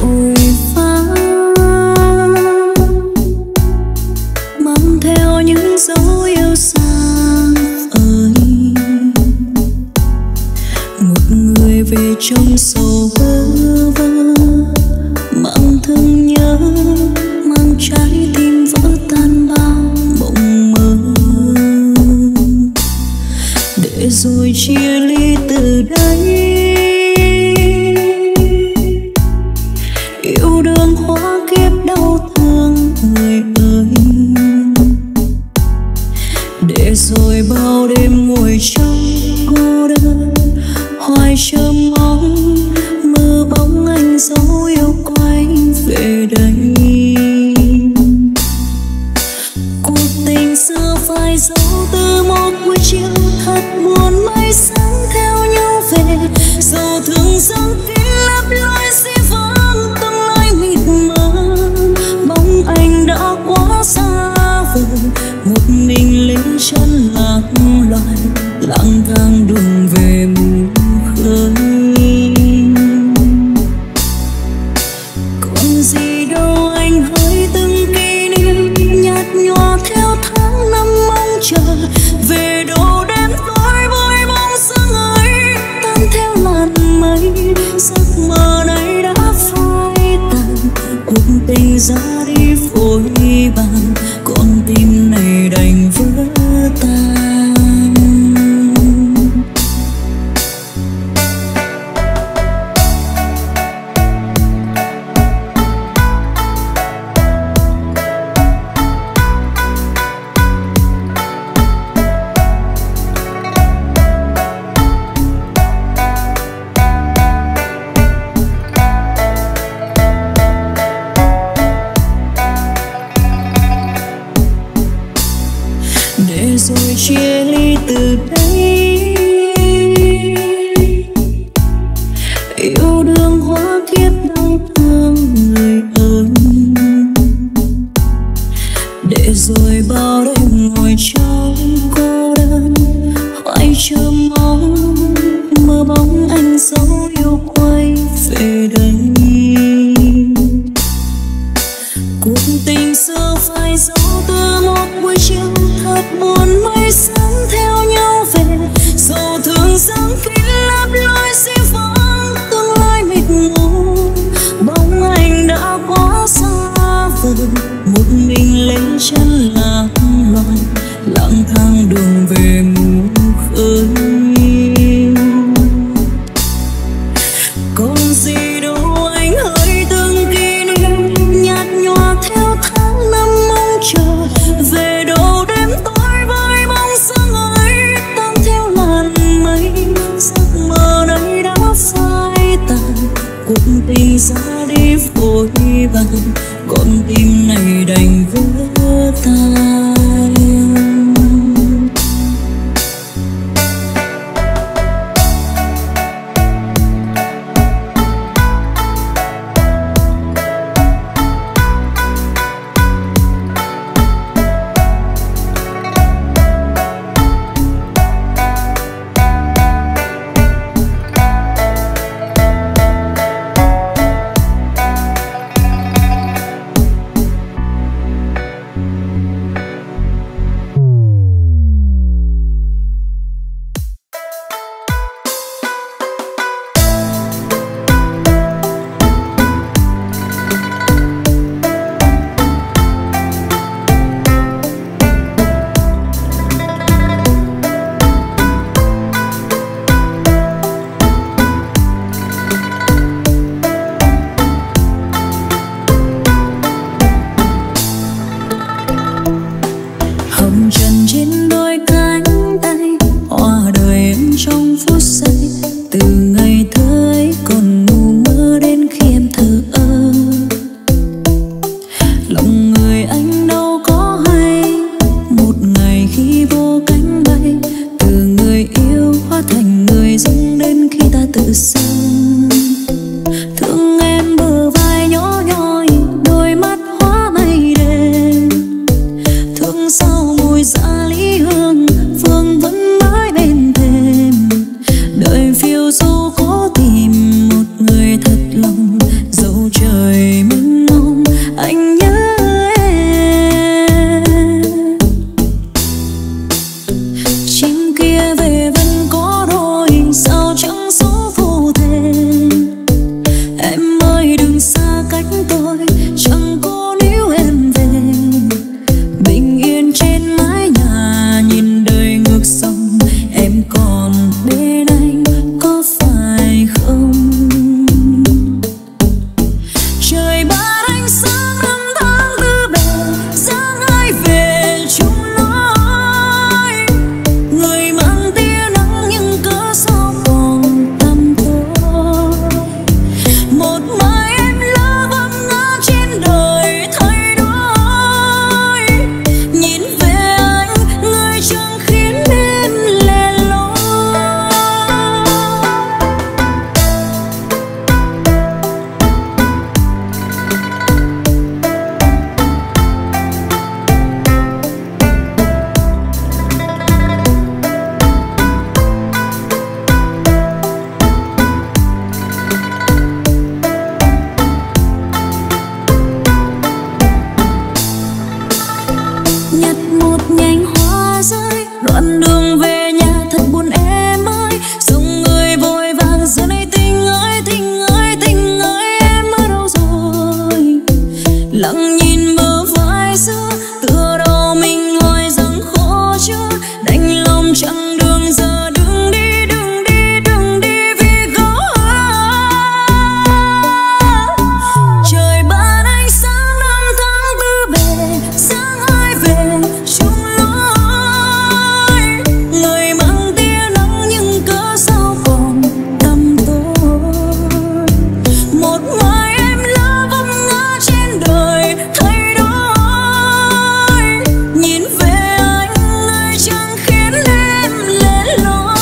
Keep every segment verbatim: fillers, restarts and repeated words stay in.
vội vã, mang theo những dấu yêu xa ơi. Một người về trong sầu bơ vơ, mang thương nhớ, mang trái tim vỡ tan bao mộng mơ. Để rồi chia ly từ đây, yêu đương hóa kiếp đau thương người ơi. Để rồi bao đêm ngồi trong cô đơn, hoài chờ mong mơ bóng anh dấu yêu quay về đây. Cuộc tình xưa phai dấu từ một buổi chiều thật buồn, mai sáng theo nhau về dấu thương dấu kín lấp lối di vỡ. Anh đã quá xa vời, một mình lính chân lạc loài, lang thang đường về mù khơi. Còn gì đâu anh hỡi từng kỷ niệm nhạt nhòa theo tháng năm mong chờ về đổ đến tối bôi bóng sương ấy tan theo làn mây. Giấc mơ này đã phai tàn, cuộc tình ra ôi bạn, con tim này đành vỡ tan. Rồi chia ly từ đây, yêu đương hóa kiếp đau thương người ơi. Để rồi bao đêm ngồi trong cô đơn, hoài chờ mong mơ bóng anh dấu yêu quay về đây. Cuộc tình xưa phai dấu từ một buổi chiều buồn, mây sáng theo nhau về đường về nhà thật buồn em ơi, dùng người vội vàng giờ này tình ơi, tình ơi, tình ơi em ở đâu rồi? Lặng nhìn bờ vai xưa, tựa đầu mình hỏi rằng khổ chưa, đành lòng chẳng đường giờ đừng đi, đừng đi, đừng đi vì có ai. Trời ban ánh sáng năm tháng tư về, sáng ai về chung lối. Người mang tia nắng nhưng cớ sao còn tăm tối. Một mai em lỡ vấp ngã trên đời thay đổi. Nhìn về anh nơi chẳng khiến em lẻ loi.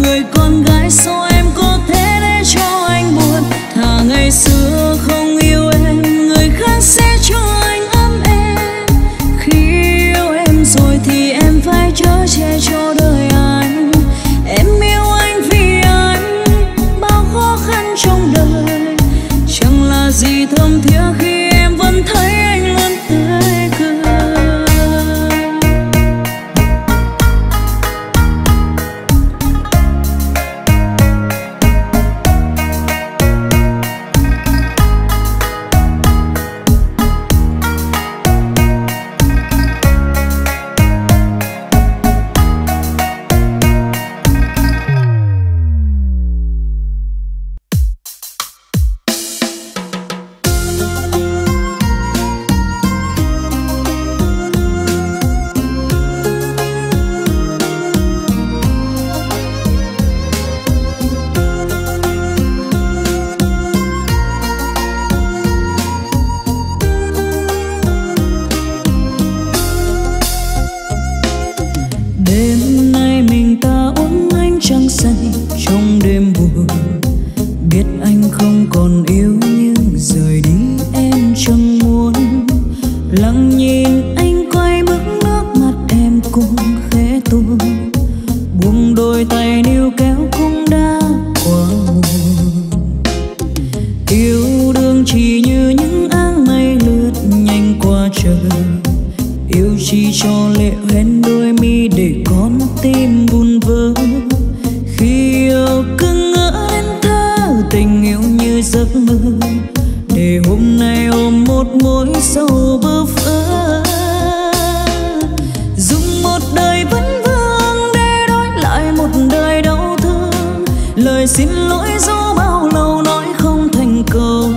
Người con gái sao em có thể để cho anh buồn? Xin lỗi do bao lâu nói không thành công.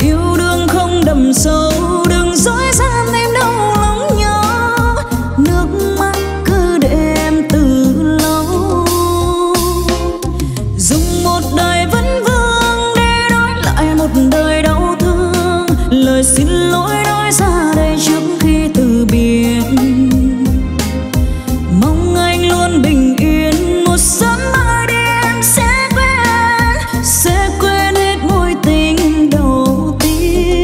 Yêu đương không đậm sâu, đừng dối gian em đau lòng nhớ. Nước mắt cứ để em từ lâu. Dùng một đời vấn vương để đổi lại một đời đau thương. Lời xin lỗi nói ra đây trước khi từ biệt. Mong anh luôn bình yên, một sớm mai đi em sẽ quên, sẽ quên hết mối tình đầu tiên.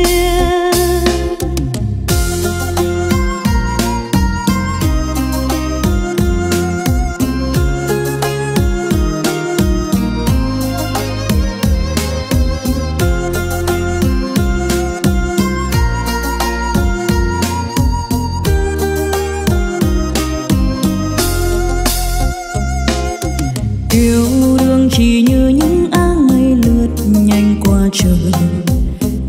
Yêu đương chỉ như những áng mây lướt nhanh qua trời.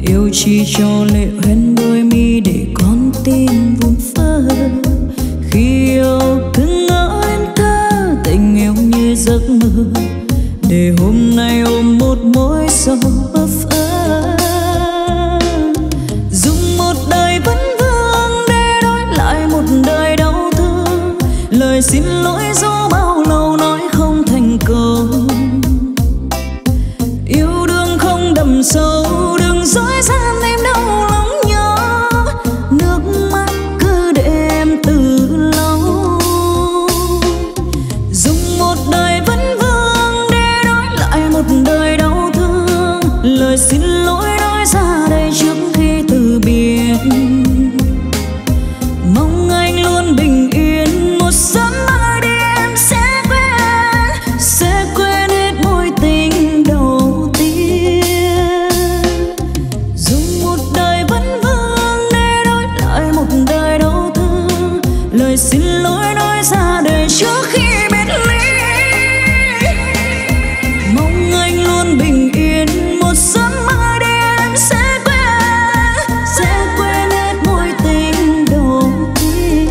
Yêu chỉ cho lệ hoen đôi mi để con tim vun vỡ. Khi yêu cứ ngỡ em thơ, tình yêu như giấc mơ. Để hôm nay ôm một mối sầu bơ phơ. Dùng một đời vấn vương để đổi lại một đời đau thương. Lời xin lỗi do bao lâu nói không thành công. Yêu đương không đậm sâu, đừng dối gian em đau lòng nhớ. Nước mắt cứ để em từ lâu. Dùng một đời vấn vương để đổi lại một đời đau thương. Lời xin lỗi nói ra đây trước khi từ biệt. Mong anh luôn bình yên, một sớm mai đi em sẽ quên, sẽ quên hết mối tình đầu tiên. Dùng một đời vấn vương để đổi lại một đời đau thương. Lời xin lỗi nói ra đời trước khi biệt ly. Mong anh luôn bình yên, một sớm mai đi em sẽ quên, sẽ quên hết mối tình đầu tiên.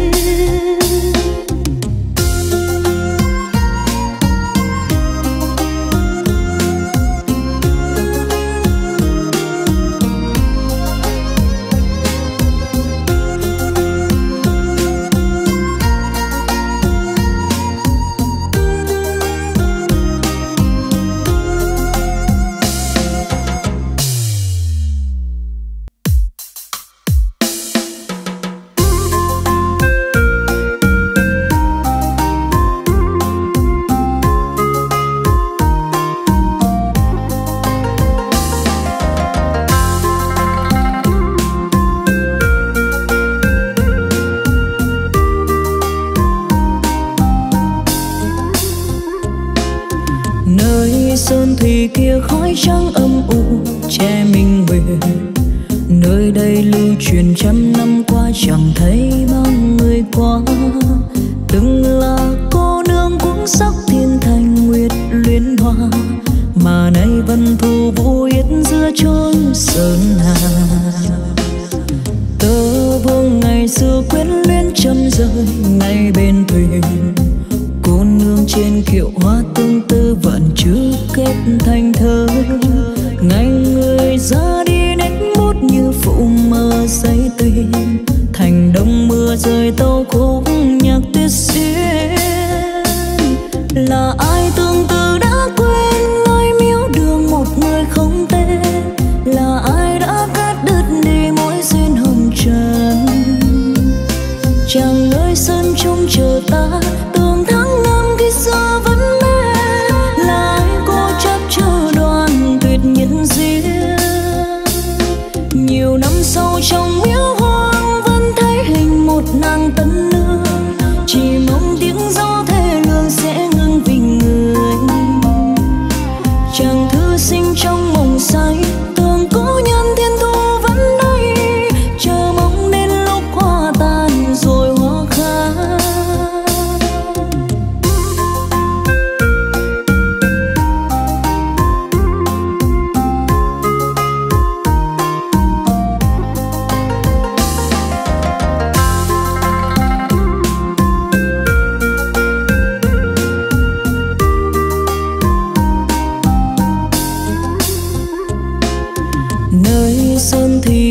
Sơn thủy kia khói trắng âm u che mình về. Nơi đây lưu truyền trăm năm qua chẳng thấy bao người qua. Từng là cô nương cũng sắc thiên thành nguyệt luyến hoa. Mà nay vẫn thu vũ yết giữa chốn sơn hà. Tơ vương ngày xưa quyến luyến trăm rơi ngay bên thuyền. Cô nương trên kiệu hoa tương tư vạn chữ kết thành thơ. Ngày người ra đi đánh bút như phụ mơ say tuyền. Thành đông mưa rơi tâu khúc nhạc tuyết xuyên. Là ai tương tư đã quên ngôi miếu đường một người không tên. Là ai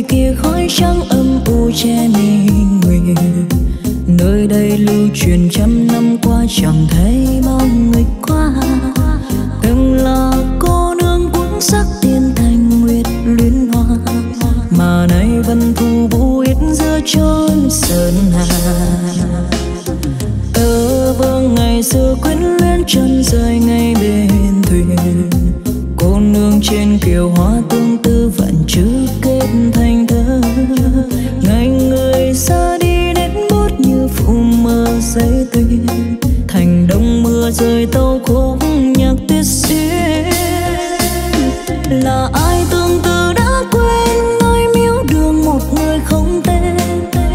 kia khói trắng âm u che mình người. Nơi đây lưu truyền trăm năm qua chẳng thấy bao người qua. Từng là cô nương cuốn sắc tiên thành nguyệt luyến hoa, mà nay vẫn thu vũ yết giữa chốn sơn hà. Tơ vương ngày xưa quyến luyến chân rơi ngay bên thuyền. Cô nương trên kiều hoa tương tư vạn chữ kết thành thơ. Ngày người xa đi đến bút như phụ mơ giấy tình. Thành đông mưa rơi tâu khúc nhạc tuyết xuyên. Là ai tương tư đã quên nơi miếu đường một người không tên?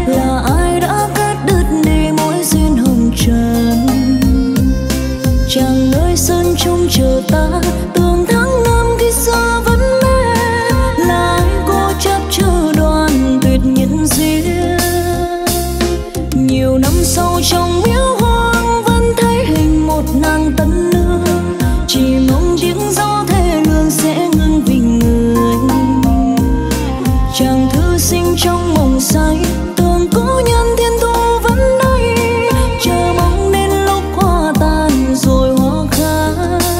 Là ai đã cắt đứt đi mối duyên hồng trần? Chàng nơi sân chung chờ ta tương thắng. Sâu trong miếu hoang vẫn thấy hình một nàng tân nương, chỉ mong tiếng gió thê lương sẽ ngưng vì người. Chàng thư sinh trong mộng say tưởng cố nhân thiên thu vẫn đây, chờ mong đến lúc hoa tàn rồi hoa khai.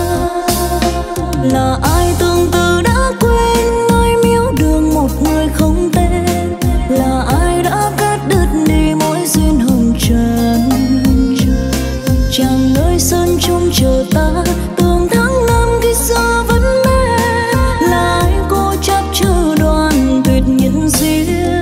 Là ai tương tư đã quên nơi miếu đường một người không tên? Là ai đã cắt đứt đi mối duyên hồng? Chàng nơi sơn chung chờ ta tưởng tháng năm khi xưa vẫn mê, là ai cô chấp chưa đoàn tuyệt nhân duyên.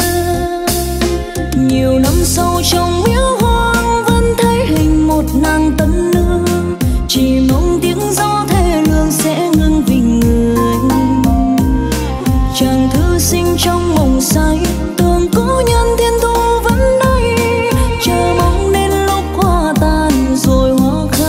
Nhiều năm sau trong miếu hoang vẫn thấy hình một nàng tân nương, chỉ mong tiếng gió thê lương sẽ ngưng vì người. Chàng thư sinh trong mộng say tưởng cố nhân thiên thu vẫn đây, chờ mong đến lúc hoa tàn rồi hoa khai.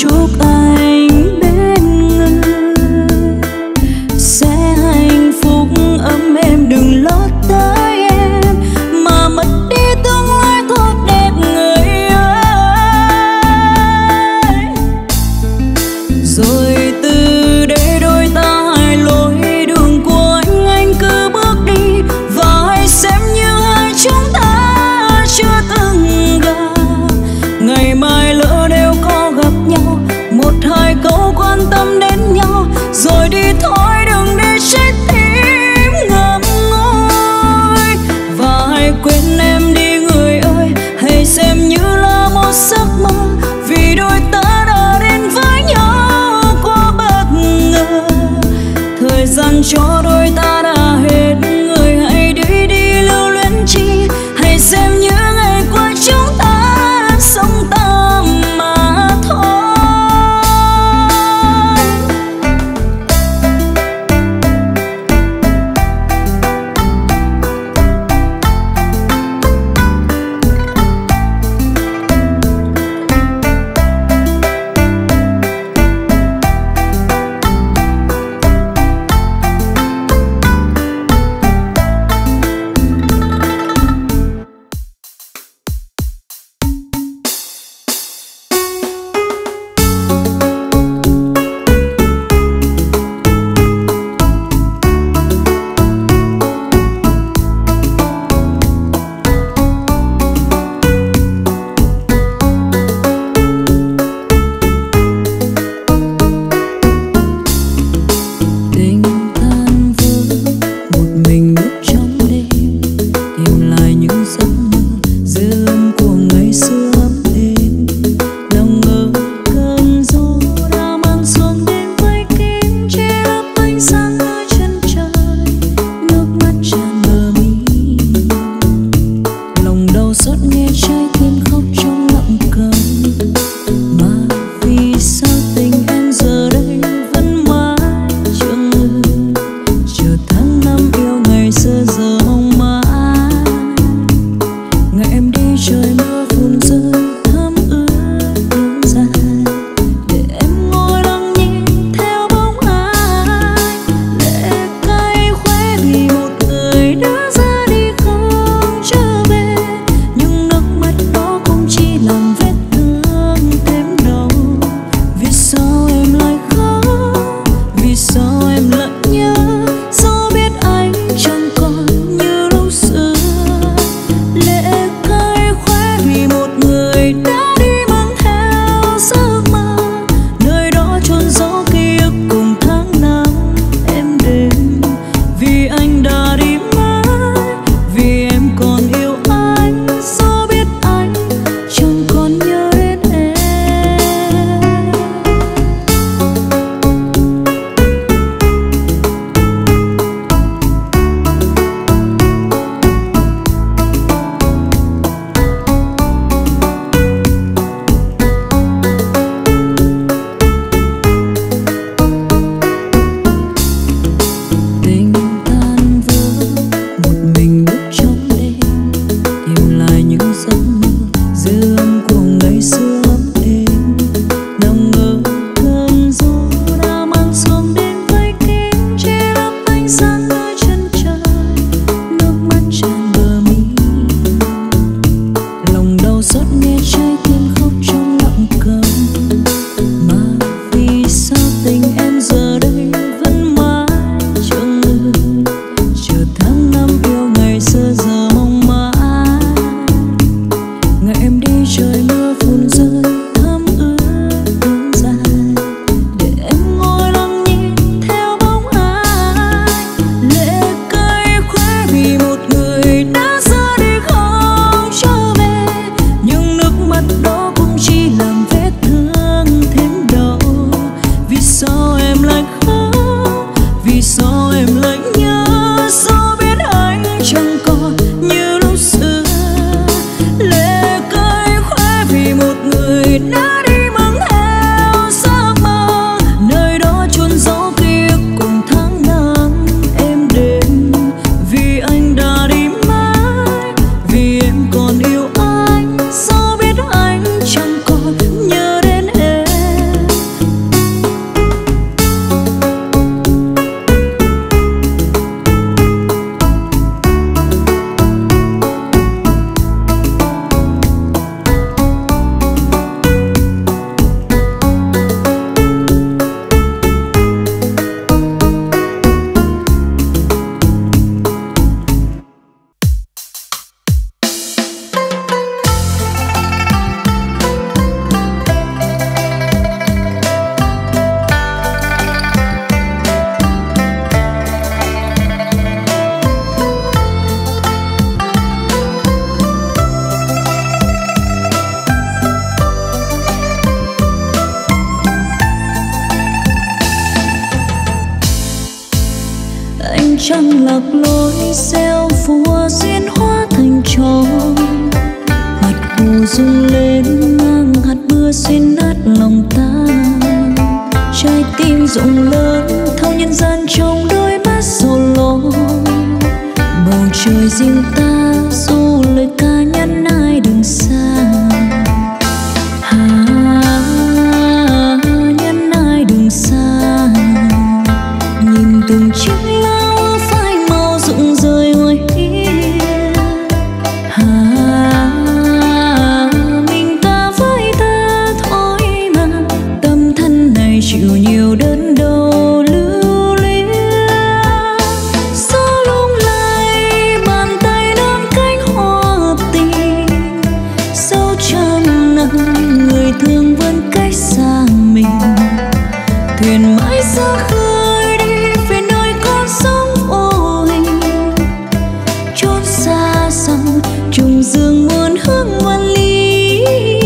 Chúc anh bên người Dung lên ngang rộng lớn thâu nhân gian trong đôi mắt sầu lo. Bầu trời riêng ta dù lời ca nhân ai đừng xa. Hà nhân ai đừng xa. Nhìn từng chiếc lá phai màu rụng rời ngoài kia. Hà mình ta với ta thôi mà tâm thân này chịu nhiều đớn đau. Thuyền mãi xa khơi đi về nơi con sóng ô hình. Chốn xa xăm trùng dương muôn hướng quan ly. À, à, à,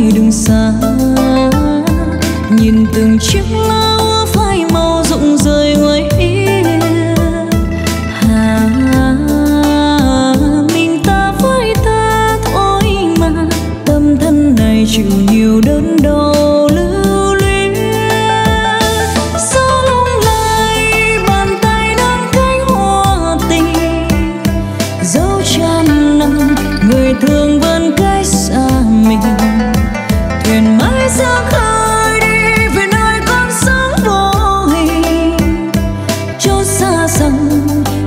à, à, à, à. Nhìn từng chiếc lá phai màu rụng rời ngoài kia. Hà mình ta với ta thôi mà tâm thân này chịu nhiều đớn đau lưu luyến. Sao lung lay bàn tay nắm cánh hoa tình. Dẫu trăm năm người thương vẫn cách xa mình. Thuyền mãi xa khơi.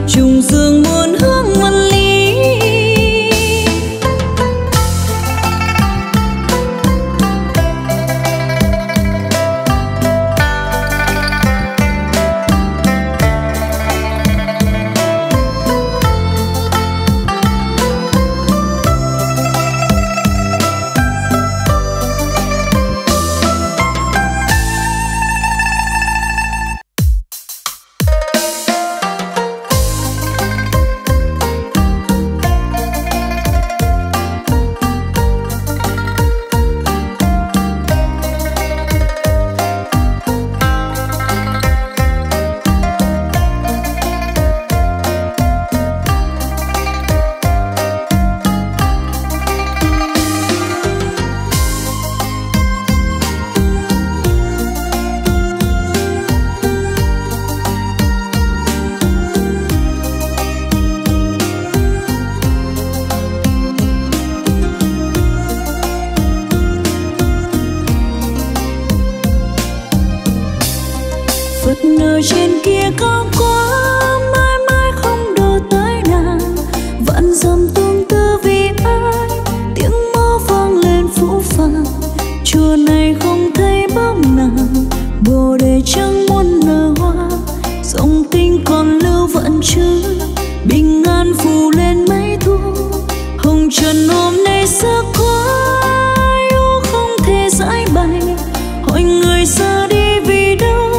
Trùng dương muôn hướng mân lý. Phật nơi trên kia cao quá mãi mãi không đổ tới nàng. Vạn dặm tương tư vì ai tiếng mõ vang lên phũ phàng. Chùa này không thấy bóng nàng bồ đề chẳng muốn nở hoa. Dòng kinh còn lưu vẫn chứ bình an phủ lên mấy thu. Hồng trần hôm nay xa quá yêu không thể giải bày. Hỏi người xa đi vì đâu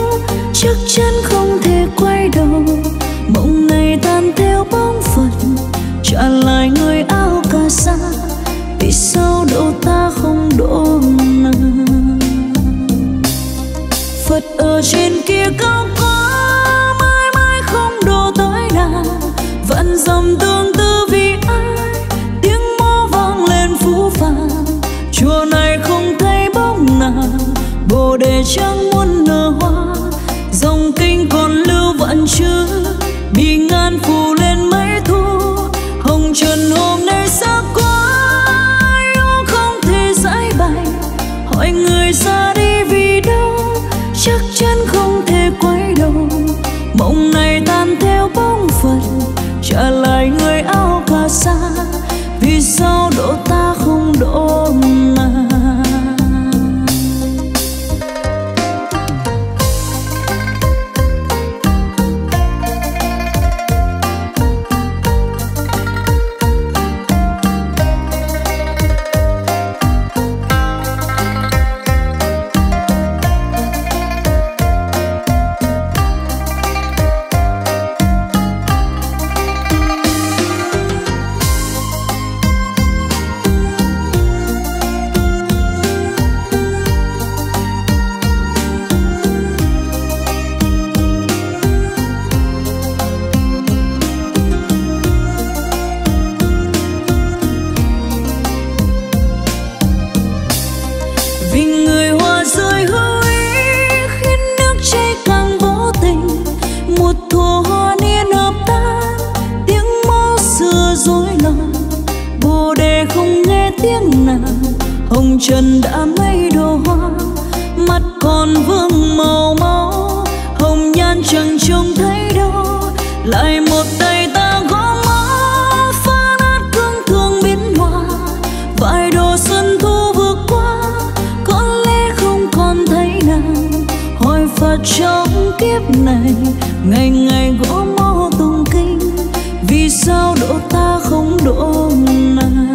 chắc chắn không thể quay đầu. Mộng này tan theo bóng Phật trả lại người áo cà sa. Vì sao độ ta không độ nàng. Phật ở trên kia cao quá mãi mãi không độ tới nàng. Vạn dặm tương tư vì ai tiếng mõ vang lên phũ phàng. Chùa này không thấy bóng nàng bồ đề chẳng muốn nở hoa. Dòng kinh còn lưu vẫn chưa bị ngàn phù lên mấy thu. Hồng trần hôm nay xa quá yêu không thể giải bày. Hỏi người xa đi vì đâu chắc chắn không thể quay đầu. Mộng này tan theo bóng Phật trả lại người áo cà sa. Vì sao độ ta tiếng nào. Hồng trần đã mấy đồ hoa, mắt còn vương màu máu, hồng nhan chẳng trông thấy đâu. Lại một tay ta gõ mõ, phá nát cương thường biến hòa. Vài đồ xuân thu vừa qua, có lẽ không còn thấy nàng. Hỏi Phật trong kiếp này, ngày ngày gõ mõ tụng kinh, vì sao độ ta không độ nàng?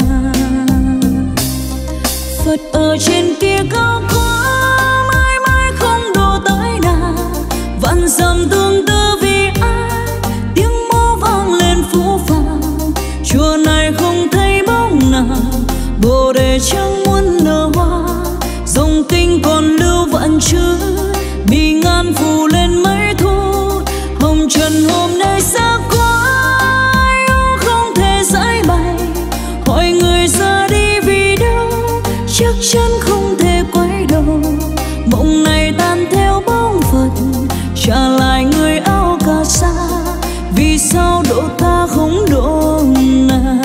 Phật ở trên kia cao quá, mãi mãi không đổ tới nàng. Vạn dặm tương tư vì ai, tiếng mõ vang lên phũ phàng. Chùa này không thấy bóng nàng, Bồ Đề chẳng muốn nở hoa. Dòng kinh còn lưu vạn chữ, bì ngạn phủ lên mấy thu. Hồng trần hôm nay xa quá, ai yêu không thể giải bày. Hỏi người ra đi vì đâu, chắc chắn không thể quay đầu. Mộng này tan theo bóng Phật, trả lại người áo cà sa. Vì sao độ ta không độ nàng?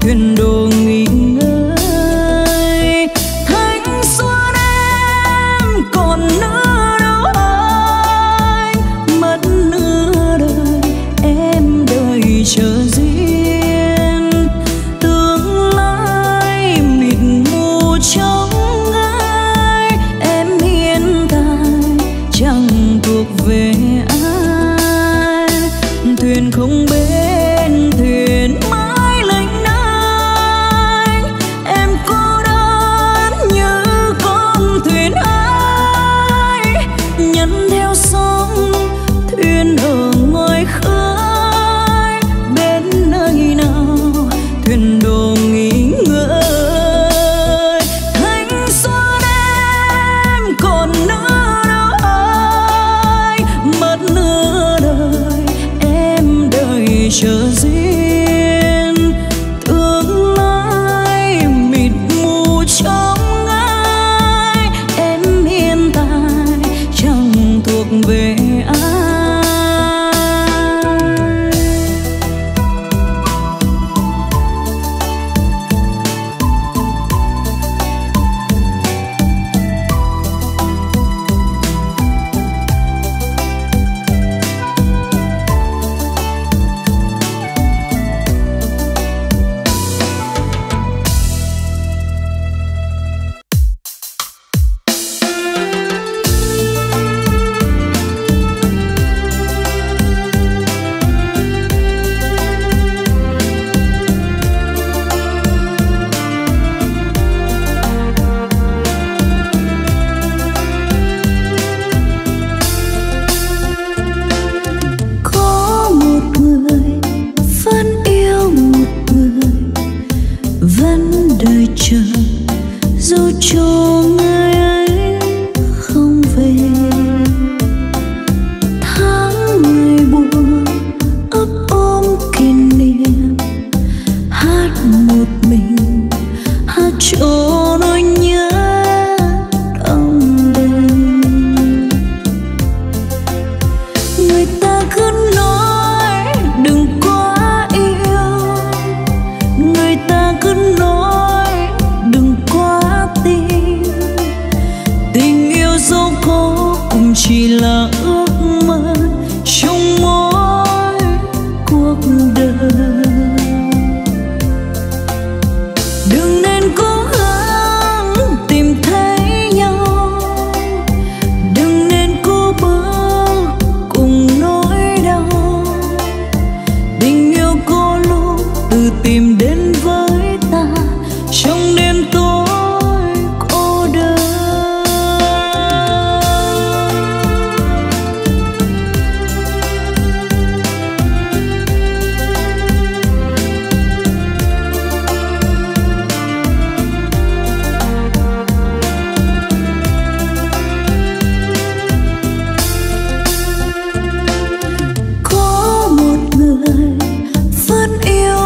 Thuyền đồ nghỉ ngơi hát một mình, hát cho nỗi nhớ đong đêm. Người ta cứ nói đừng quá yêu, người ta cứ nói đừng quá tin. Tình yêu dẫu có cũng chỉ là ước mơ trong mỗi cuộc đời. Cho người ấy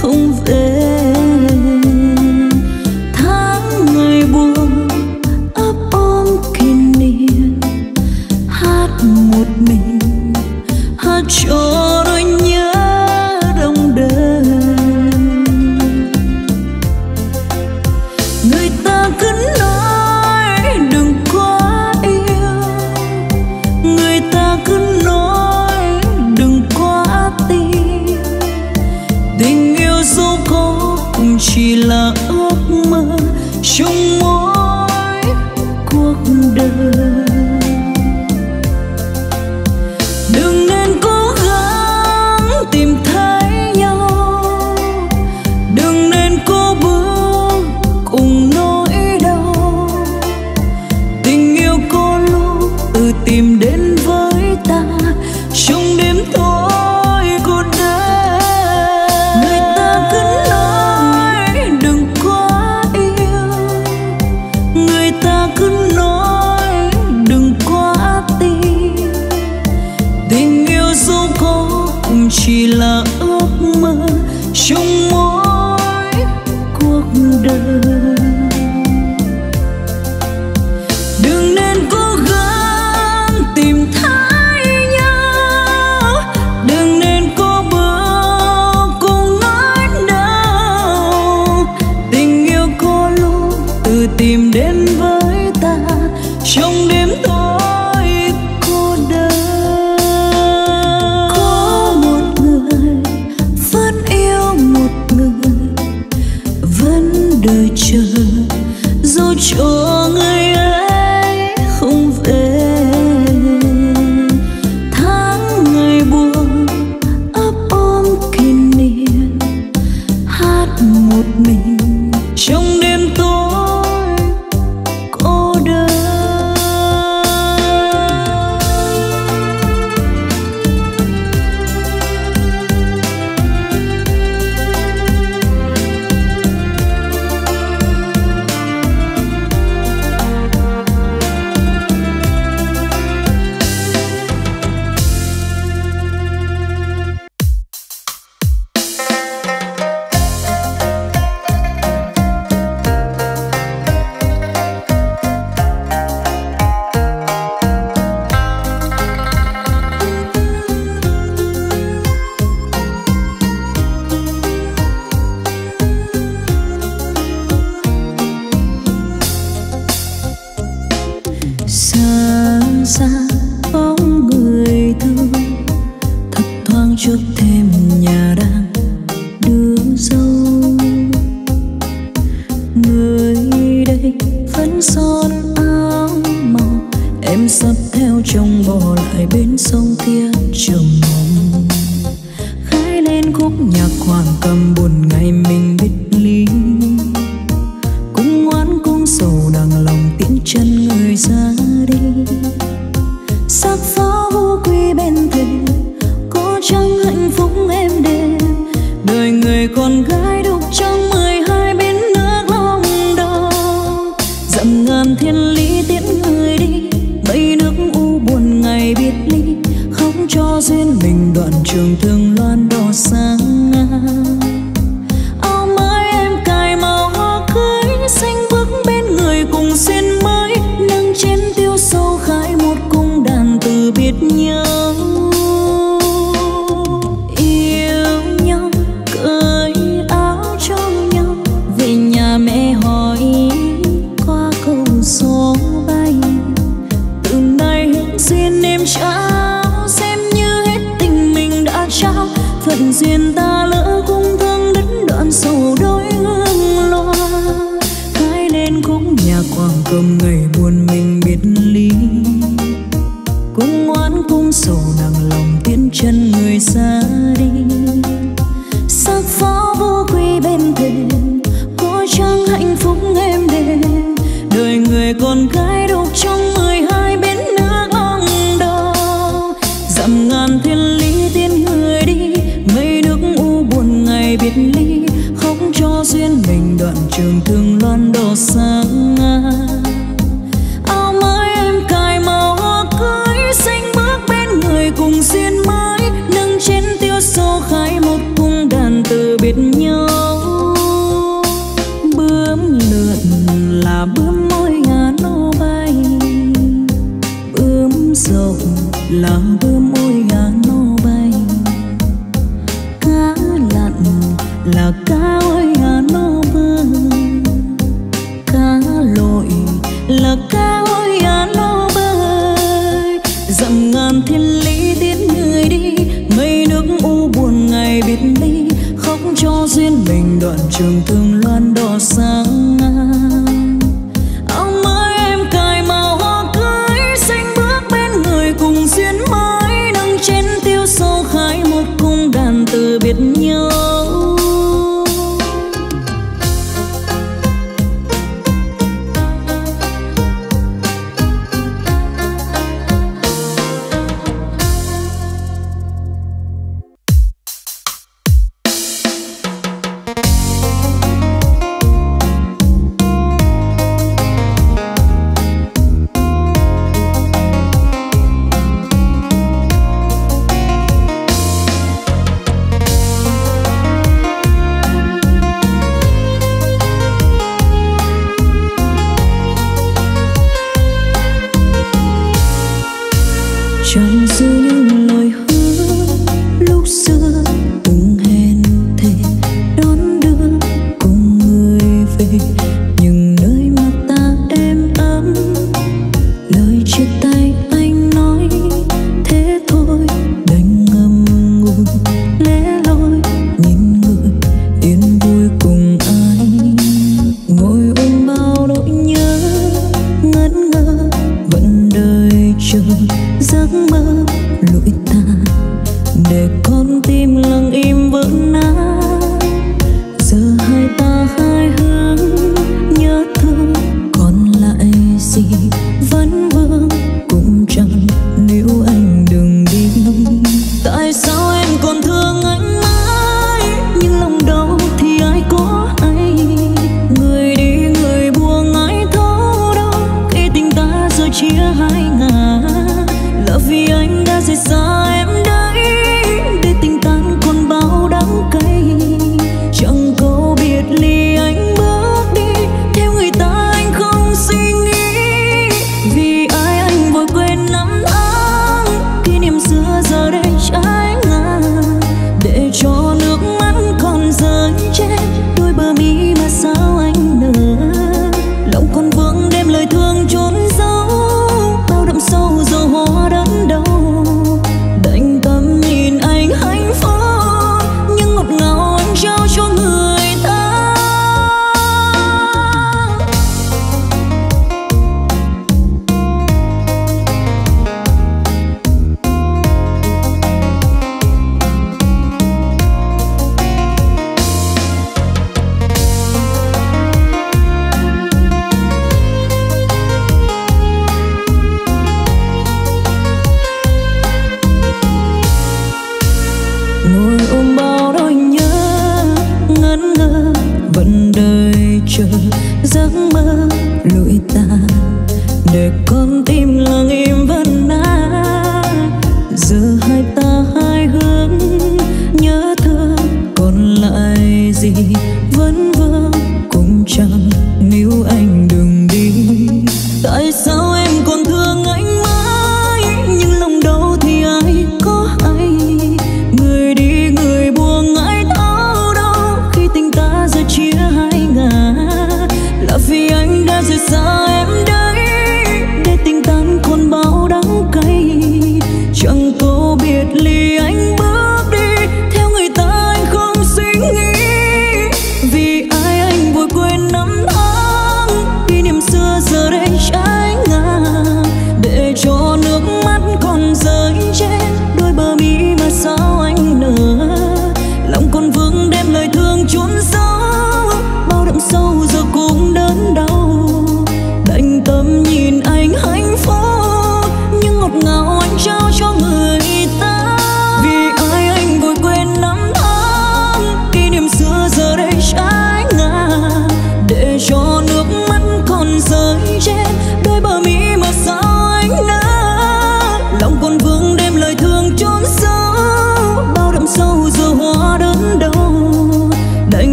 không về, tháng ngày buồn ấp ôm kỷ niệm. Hát một mình, hát cho nỗi nhớ đông đời. Người ta cứ nói đừng quá yêu, người ta cứ nói dẫu có cũng chỉ là ước mơ trong mỗi cuộc đời. Đừng nên cố gắng tìm thấy nhau, đừng nên cố bước cùng nỗi đau. Tình yêu có lúc tự tìm đến với ta trong đêm tối. Chỉ là ước mơ trong mỗi cuộc đời. Đừng nên cố gắng tìm thấy nhau, đừng nên cố bước cùng nỗi đau. Tình yêu có lúc tự tìm đến với ta trong đêm tối. Đời chờ dẫu cho người ấy không về, tháng ngày buồn ấp ôm kỷ niệm. Hát một mình trong đêm tối cô đơn. Thiên lý tiễn người đi, mây nước u buồn ngày mình đoạn trường thương loan đỏ sáng ngang. Áo mới em cài màu hoa cưới, xanh bước bên người cùng duyên mới. Nâng chén tiêu sâu khải một cung đàn từ biệt nhau. Yêu nhau, cởi áo cho nhau, về nhà mẹ hỏi qua câu số bay. Từ nay hết duyên em trả, phận duyên ta lỡ cũng thương đứt đoạn sầu đôi hương loa. Khái lên khúc nhạc Quảng Cầm ngày buồn mình biệt ly, cũng oán cũng sầu nặng lòng tiến chân người xa đi. Sắc pháo vô quy bên thềm, có chăng hạnh phúc êm đềm, đời người con gái độc trong mười hai bến nước ông đò. Dặm ngàn thiên lý tiên người đi, biệt ly khóc cho duyên mình đoạn trường thương loan đỏ sáng ngang. Áo mới em cài màu hoa cưới, xanh bước bên người cùng duyên mới. Nâng chén tiêu sâu khái một cung đàn từ biệt nhau. Bướm lượn là bướm môi Hà Nô bay, bướm rộng là bướm môi Hà Nô bay. Cá lặn là cá ơi Hà Nô bơi, cá lội là cá ơi Hà Nô bơi. Dặm ngàn thiên lý tiễn người đi, mây nước u buồn ngày biệt ly, khóc cho duyên mình đoạn trường thương loan đỏ sáng ngang. Áo mới em cài màu hoa cưới, xanh bước bên người cùng duyên mới. Nâng chén tiêu sâu khái một cung đàn từ biệt nhau.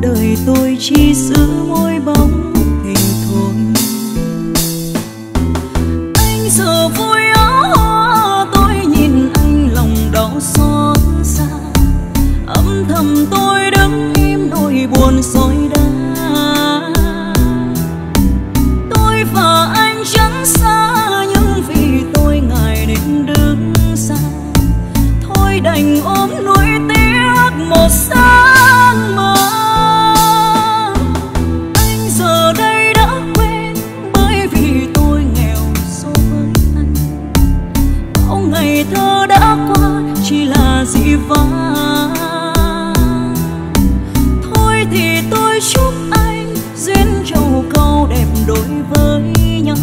đời đời tôi chỉ giữ mỗi bóng hình thốn. Anh giờ vui áo hoa, tôi nhìn anh lòng đau xót xa. Âm thầm tôi đứng im nỗi buồn xói đá. Tôi và anh chẳng xa, nhưng vì tôi ngại đến đứng xa. Thôi đành ôm nuối tiếc một xa. Thôi thì tôi chúc anh duyên trầu câu đẹp đối với nhau.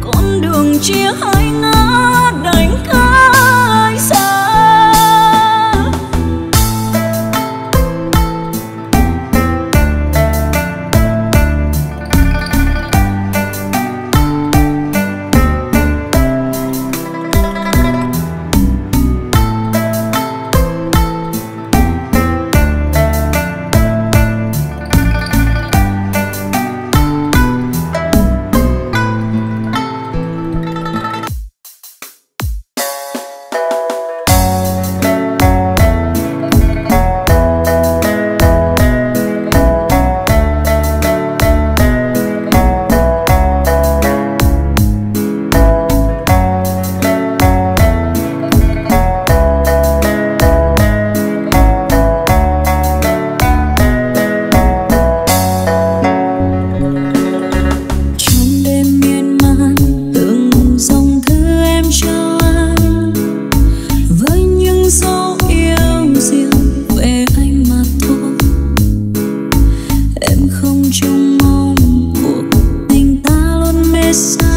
Con đường chia hai ngã đành cách xa. Yes.